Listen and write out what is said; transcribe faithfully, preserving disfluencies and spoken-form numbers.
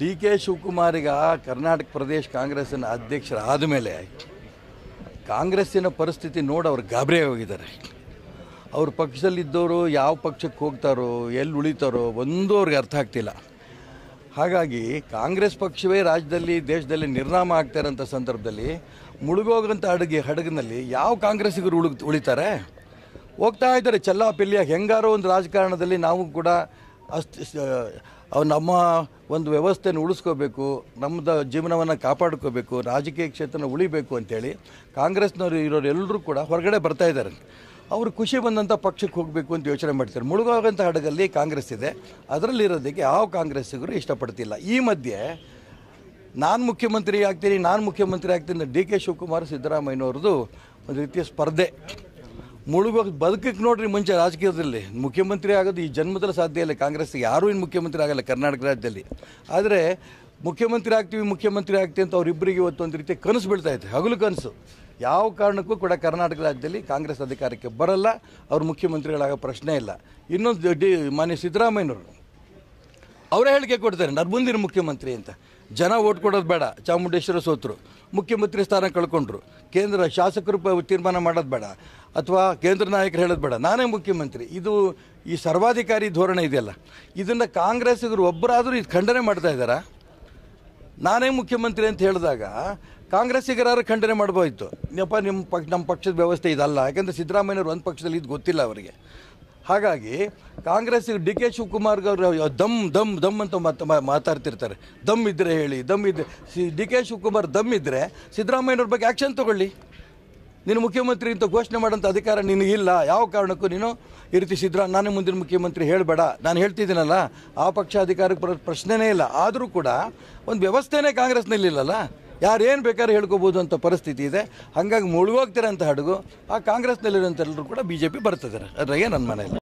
D K ಶಿವಕುಮಾರ್ಗ Karnataka ಪ್ರದೇಶ ಕಾಂಗ್ರೆಸ್ನ ಅಧ್ಯಕ್ಷರಾದ ಮೇಲೆ ಕಾಂಗ್ರೆಸ್ಸಿನ ಪರಿಸ್ಥಿತಿ ನೋಡಿ ಅವರು ಗಾಬರಿ ಹೋಗಿದ್ದಾರೆ. ಅವ್ರ ಪಕ್ಷದಲ್ಲಿದ್ದವರು ಯಾವ ಪಕ್ಷಕ್ಕೆ ಹೋಗ್ತಾರೋ ಎಲ್ಲಿ ಉಳಿತಾರೋ ಒಂದೂ ಅವ್ರಿಗೆ ಅರ್ಥ ಆಗ್ತಿಲ್ಲ. ಹಾಗಾಗಿ ಕಾಂಗ್ರೆಸ್ ಪಕ್ಷವೇ ರಾಜ್ಯದಲ್ಲಿ ದೇಶದಲ್ಲಿ ನಿರ್ನಾಮ ಆಗ್ತಾ ಇರೋಂಥ ಸಂದರ್ಭದಲ್ಲಿ ಮುಳುಗೋಗಂಥ ಅಡುಗೆ ಹಡಗಿನಲ್ಲಿ ಯಾವ ಕಾಂಗ್ರೆಸ್ಸಿಗರು ಉಳು ಉಳಿತಾರೆ ಹೋಗ್ತಾ ಇದ್ದಾರೆ ಚೆಲ್ಲಾಪಿಲ್ಲಿಯಾಗಿ. ಹೆಂಗಾರೋ ಒಂದು ರಾಜಕಾರಣದಲ್ಲಿ ನಾವು ಕೂಡ ಅಷ್ಟು ನಮ್ಮ ಒಂದು ವ್ಯವಸ್ಥೆಯನ್ನು ಉಳಿಸ್ಕೋಬೇಕು, ನಮ್ಮದು ಜೀವನವನ್ನು ಕಾಪಾಡ್ಕೋಬೇಕು, ರಾಜಕೀಯ ಕ್ಷೇತ್ರನ ಉಳಿಬೇಕು ಅಂತೇಳಿ ಕಾಂಗ್ರೆಸ್ನವರು ಇರೋರು ಎಲ್ಲರೂ ಕೂಡ ಹೊರಗಡೆ ಬರ್ತಾ ಇದ್ದಾರೆ. ಅವರು ಖುಷಿ ಬಂದಂಥ ಪಕ್ಷಕ್ಕೆ ಹೋಗಬೇಕು ಅಂತ ಯೋಚನೆ ಮಾಡ್ತಾರೆ. ಮುಳುಗೋಗಂಥ ಹಡಗಲ್ಲಿ ಕಾಂಗ್ರೆಸ್ ಇದೆ, ಅದರಲ್ಲಿರೋದಕ್ಕೆ ಯಾವ ಕಾಂಗ್ರೆಸ್ಸಿಗರು ಇಷ್ಟಪಡ್ತಿಲ್ಲ. ಈ ಮಧ್ಯೆ ನಾನು ಮುಖ್ಯಮಂತ್ರಿ ಆಗ್ತೀನಿ ನಾನು ಮುಖ್ಯಮಂತ್ರಿ ಆಗ್ತೀನಿ ಡಿ ಕೆ ಶಿವಕುಮಾರ್ ಸಿದ್ದರಾಮಯ್ಯನವ್ರದ್ದು ಒಂದು ರೀತಿಯ ಸ್ಪರ್ಧೆ. ಮುಳುಗೋಗಿ ಬದುಕಕ್ಕೆ ನೋಡ್ರಿ, ಮುಂಚೆ ರಾಜಕೀಯದಲ್ಲಿ ಮುಖ್ಯಮಂತ್ರಿ ಆಗೋದು ಈ ಜನ್ಮದಲ್ಲಿ ಸಾಧ್ಯ ಇಲ್ಲ. ಕಾಂಗ್ರೆಸ್ಸಿಗೆ ಯಾರೂ ಇನ್ನು ಮುಖ್ಯಮಂತ್ರಿ ಆಗಲ್ಲ ಕರ್ನಾಟಕ ರಾಜ್ಯದಲ್ಲಿ. ಆದರೆ ಮುಖ್ಯಮಂತ್ರಿ ಆಗ್ತೀವಿ ಮುಖ್ಯಮಂತ್ರಿ ಆಗ್ತೀವಿ ಅಂತ ಅವರಿಬ್ಬರಿಗೆ ಇವತ್ತೊಂದು ರೀತಿ ಕನಸು ಬೀಳ್ತಾ ಇದೆ, ಹಗಲು ಕನಸು. ಯಾವ ಕಾರಣಕ್ಕೂ ಕೂಡ ಕರ್ನಾಟಕ ರಾಜ್ಯದಲ್ಲಿ ಕಾಂಗ್ರೆಸ್ ಅಧಿಕಾರಕ್ಕೆ ಬರಲ್ಲ, ಅವರು ಮುಖ್ಯಮಂತ್ರಿಗಳಾಗೋ ಪ್ರಶ್ನೆ ಇಲ್ಲ. ಇನ್ನೊಂದು ಡಿ ಮಾನ್ಯ ಸಿದ್ದರಾಮಯ್ಯನವರು ಅವರೇ ಹೇಳಿಕೆ ಕೊಡ್ತಾರೆ, ನಾನು ಮುಂದಿನ ಮುಖ್ಯಮಂತ್ರಿ ಅಂತ. ಜನ ಓಟ್ ಕೊಡೋದು ಬೇಡ, ಚಾಮುಂಡೇಶ್ವರ ಸೋತರು, ಮುಖ್ಯಮಂತ್ರಿ ಸ್ಥಾನ ಕಳ್ಕೊಂಡ್ರು, ಕೇಂದ್ರ ಶಾಸಕರು ತೀರ್ಮಾನ ಮಾಡೋದು ಬೇಡ ಅಥವಾ ಕೇಂದ್ರ ನಾಯಕರು ಹೇಳೋದು ಬೇಡ, ನಾನೇ ಮುಖ್ಯಮಂತ್ರಿ. ಇದು ಈ ಸರ್ವಾಧಿಕಾರಿ ಧೋರಣೆ ಇದೆಯಲ್ಲ, ಇದನ್ನು ಕಾಂಗ್ರೆಸ್ಸಿಗರು ಒಬ್ಬರಾದರೂ ಇದು ಖಂಡನೆ ಮಾಡ್ತಾ ಇದ್ದಾರಾ? ನಾನೇ ಮುಖ್ಯಮಂತ್ರಿ ಅಂತ ಹೇಳಿದಾಗ ಕಾಂಗ್ರೆಸ್ಸಿಗರಾರು ಖಂಡನೆ ಮಾಡ್ಬೋದಿತ್ತು. ಯಪ್ಪ ನಿಮ್ಮ ಪಕ್ ನಮ್ಮ ಪಕ್ಷದ ವ್ಯವಸ್ಥೆ ಇದಲ್ಲ, ಯಾಕೆಂದರೆ ಸಿದ್ದರಾಮಯ್ಯವ್ರು ಒಂದು ಪಕ್ಷದಲ್ಲಿ ಇದು ಗೊತ್ತಿಲ್ಲ ಅವರಿಗೆ. ಹಾಗಾಗಿ ಕಾಂಗ್ರೆಸ್ಸಿಗೆ ಡಿ ಕೆ ಶಿವಕುಮಾರ್ಗವ್ರು ದಮ್ ದಮ್ ದಮ್ ಅಂತ ಮಾತು ಮಾತಾಡ್ತಿರ್ತಾರೆ. ದಮ್ ಇದ್ದರೆ ಹೇಳಿ, ದಮ್ ಇದ್ದರೆ ಸಿ ಡಿ ಕೆ ಶಿವಕುಮಾರ್ ದಮ್ ಇದ್ದರೆ ಸಿದ್ದರಾಮಯ್ಯವ್ರ ಬಗ್ಗೆ ಆ್ಯಕ್ಷನ್ ತೊಗೊಳ್ಳಿ. ನೀನು ಮುಖ್ಯಮಂತ್ರಿ ಅಂತ ಘೋಷಣೆ ಮಾಡೋಂಥ ಅಧಿಕಾರ ನಿನಗಿಲ್ಲ, ಯಾವ ಕಾರಣಕ್ಕೂ ನೀನು ಈ ರೀತಿ ಸಿದ್ದರಾ ನಾನೇ ಮುಂದಿನ ಮುಖ್ಯಮಂತ್ರಿ ಹೇಳಬೇಡ, ನಾನು ಹೇಳ್ತಿದ್ದೀನಲ್ಲ. ಆ ಪಕ್ಷ ಅಧಿಕಾರಕ್ಕೆ ಬರೋ ಪ್ರಶ್ನೆನೇ ಇಲ್ಲ. ಆದರೂ ಕೂಡ ಒಂದು ವ್ಯವಸ್ಥೆನೇ ಕಾಂಗ್ರೆಸ್ನಲ್ಲಿಲ್ಲಲ್ಲ, ಯಾರೇನು ಬೇಕಾದ್ರೂ ಹೇಳ್ಕೋಬೋದು ಅಂತ ಪರಿಸ್ಥಿತಿ ಇದೆ. ಹಾಗಾಗಿ ಮುಳುಗೋಗ್ತಿರೋಂಥ ಹಡಗು ಆ ಕಾಂಗ್ರೆಸ್ನಲ್ಲಿರೋಂಥ ಎಲ್ಲರೂ ಕೂಡ ಬಿ ಜೆ ಪಿ ಬರ್ತಿದ್ದಾರೆ. ಅದ್ರಾಗೆ ನನ್ನ ಮನೆಯಲ್ಲಿ